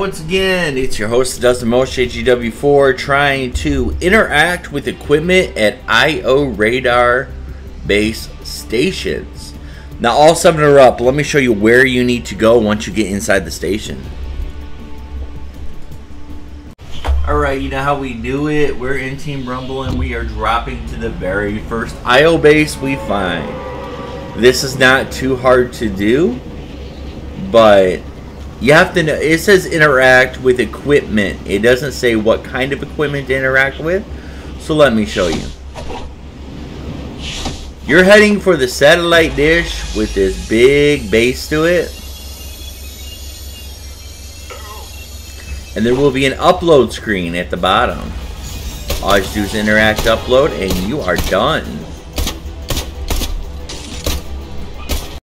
once again, it's your host Dustin Moshe, JGW4, trying to interact with equipment at IO radar base stations. Now all seven are up. Let me show you where you need to go once you get inside the station. Alright, you know how we do it. We're in Team Rumble and we are dropping to the very first IO base we find. This is not too hard to do, but you have to know, it says interact with equipment. It doesn't say what kind of equipment to interact with, so let me show you. You're heading for the satellite dish with this big base to it. And there will be an upload screen at the bottom. All you do is interact, upload, and you are done.